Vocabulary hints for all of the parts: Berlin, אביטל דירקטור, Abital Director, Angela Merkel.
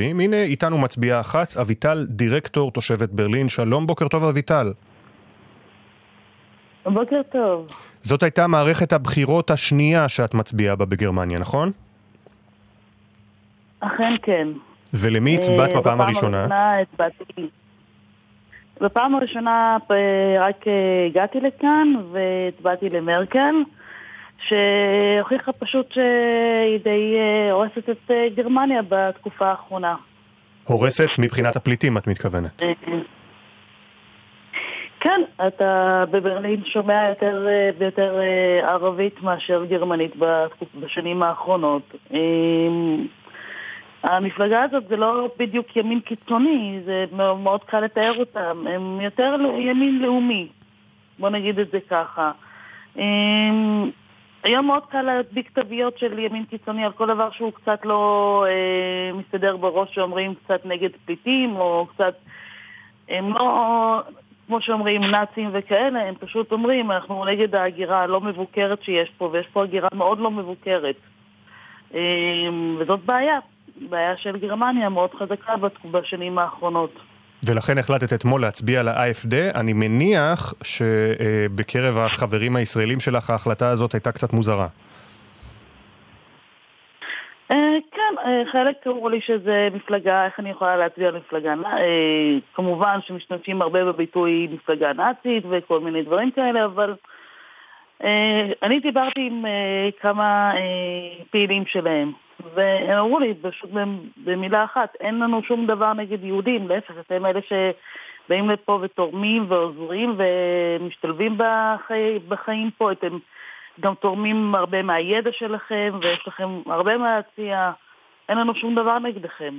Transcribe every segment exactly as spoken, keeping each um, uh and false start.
הנה איתנו מצביעה אחת, אביטל דירקטור, תושבת ברלין. שלום, בוקר טוב אביטל. בוקר טוב. זאת הייתה מערכת הבחירות השנייה שאת מצביעה בה בגרמניה, נכון? אכן כן. ולמי הצבעת אה, בפעם הראשונה? בפעם הראשונה הצבעתי. בפעם הראשונה רק הגעתי לכאן והצבעתי למרקל, שהוכיחה פשוט שהיא די הורסת את גרמניה בתקופה האחרונה. הורסת מבחינת הפליטים, את מתכוונת? כן, אתה בברלין שומע יותר ויותר ערבית מאשר גרמנית בשנים האחרונות. המפלגה הזאת זה לא בדיוק ימין קיצוני, זה מאוד קל לתאר אותם. הם יותר ימין לאומי, בוא נגיד את זה ככה. היום מאוד קל להדביק תוויות של ימין קיצוני על כל דבר שהוא קצת לא אה, מסתדר בראש, שאומרים קצת נגד פליטים, או קצת, הם לא, כמו שאומרים, נאצים וכאלה, הם פשוט אומרים, אנחנו נגד ההגירה הלא מבוקרת שיש פה, ויש פה הגירה מאוד לא מבוקרת. אה, וזאת בעיה, בעיה של גרמניה מאוד חזקה בשנים האחרונות. ולכן החלטת אתמול להצביע ל-איי אף די. אני מניח שבקרב החברים הישראלים שלך ההחלטה הזאת הייתה קצת מוזרה. כן, חלק אמרו לי שזה מפלגה, איך אני יכולה להצביע למפלגה? כמובן שמשתמשים הרבה בביטוי מפלגה נאצית וכל מיני דברים כאלה, אבל אני דיברתי עם כמה פעילים שלהם. והם אמרו לי, פשוט במילה אחת, אין לנו שום דבר נגד יהודים, להפך, אתם אלה שבאים לפה ותורמים ועוזרים ומשתלבים בחיים, בחיים פה, אתם גם תורמים הרבה מהידע שלכם, ויש לכם הרבה מההציעה, אין לנו שום דבר נגדכם.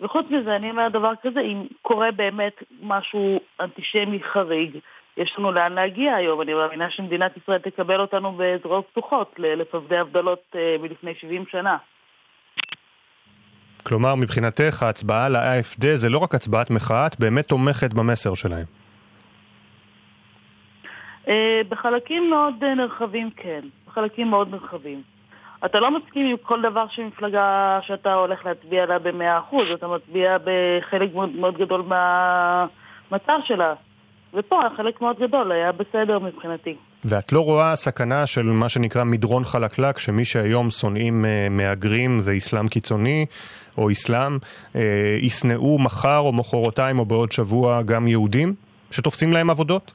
וחוץ מזה, אני אומר דבר כזה, אם קורה באמת משהו אנטישמי חריג, יש לנו לאן להגיע היום. אני מאמינה שמדינת ישראל תקבל אותנו בזרועות פתוחות לפבדי הבדלות מלפני שבעים שנה. כלומר, מבחינתך, ההצבעה ל-איי אף די זה לא רק הצבעת מחאה, את באמת תומכת במסר שלהם. בחלקים מאוד נרחבים, כן. בחלקים מאוד נרחבים. אתה לא מסכים עם כל דבר שמפלגה שאתה הולך להצביע לה ב-מאה אחוז, אתה מצביע בחלק מאוד גדול מהמצע שלה. ופה החלק מאוד גדול היה בסדר מבחינתי. ואת לא רואה סכנה של מה שנקרא מדרון חלקלק, שמי שהיום שונאים מהגרים ואיסלאם קיצוני או איסלאם, יסנאו מחר או מחרתיים או בעוד שבוע גם יהודים שתופסים להם עבודות?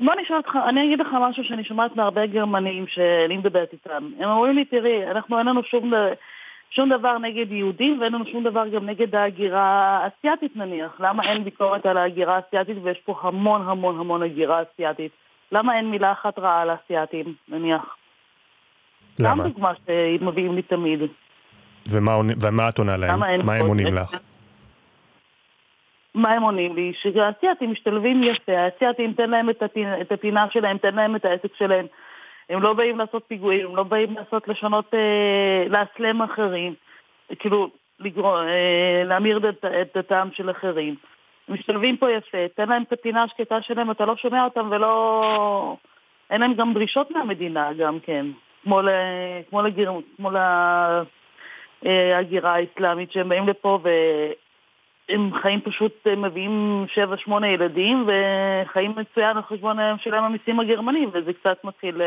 בוא נשאל אותך, אני אגיד לך משהו שאני שומעת מהרבה גרמנים שאני מדברת איתם. הם אומרים לי, תראי, אנחנו אין לנו שום... שום דבר נגד יהודים, ואין לנו שום דבר גם נגד ההגירה האסייתית נניח. למה אין ביקורת על ההגירה האסייתית, ויש פה המון המון המון הגירה אסייתית? למה אין מילה אחת רעה על האסייתים, נניח? למה? גם דוגמה שמביאים לי תמיד. ומה, ומה את עונה להם? מה הם עונים לך? מה הם עונים לי? שהאסייתים משתלבים יפה, האסייתים תן להם את הפינה, את הפינה שלהם, תן להם את העסק שלהם. הם לא באים לעשות פיגועים, הם לא באים לעשות לשונות, אה, להסלם אחרים, כאילו, לגרום, אה, להמיר דת, את דתם של אחרים. הם משתלבים פה יפה, תן להם את הפינה השקטה שלהם, אתה לא שומע אותם ולא... אין להם גם דרישות מהמדינה גם כן, כמו, ל... כמו, לגיר... כמו להגירה האסלאמית, שהם באים לפה והם חיים פשוט, הם מביאים שבע, שמונה ילדים, וחיים מצוין על חשבון שלהם המיסים הגרמנים, וזה קצת מתחיל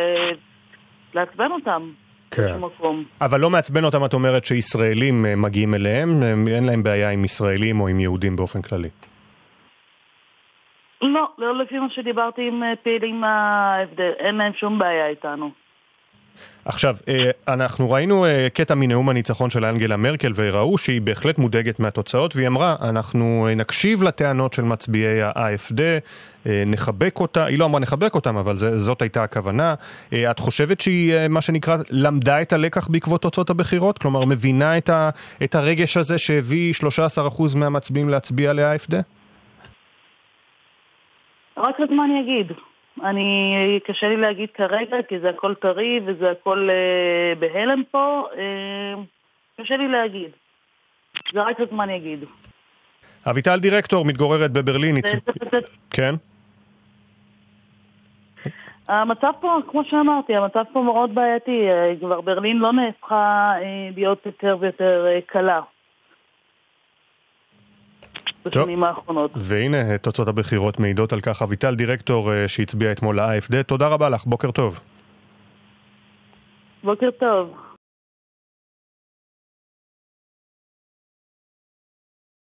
לעצבן אותם. כן. אבל לא מעצבן אותם, את אומרת שישראלים מגיעים אליהם, אין להם בעיה עם ישראלים או עם יהודים באופן כללי. לא, לא לפי מה שדיברתי עם פעילים, אין להם שום בעיה איתנו. עכשיו, אנחנו ראינו קטע מנאום הניצחון של אנגלה מרקל, וראו שהיא בהחלט מודאגת מהתוצאות, והיא אמרה, אנחנו נקשיב לטענות של מצביעי ה-איי אף די, נחבק אותה, היא לא אמרה נחבק אותם, אבל זאת הייתה הכוונה. את חושבת שהיא, מה שנקרא, למדה את הלקח בעקבות תוצאות הבחירות? כלומר, מבינה את הרגש הזה שהביא שלושה עשר אחוז מהמצביעים להצביע ל-איי אף די? רק לדמה אני אגיד. אני, קשה לי להגיד כרגע, כי זה הכל טרי וזה הכל אה, בהלם פה, אה, קשה לי להגיד. זה רק הזמן יגיד. אביטל דירקטור מתגוררת בברלין. זה, יצ... זה, זה... כן? המצב פה, כמו שאמרתי, המצב פה מאוד בעייתי. כבר ברלין לא נהפכה להיות יותר ויותר קלה בשנים האחרונות. והנה תוצאות הבחירות מעידות על כך. אביטל דירקטור שהצביע אתמול ל-A F D, תודה רבה לך, בוקר טוב. בוקר טוב.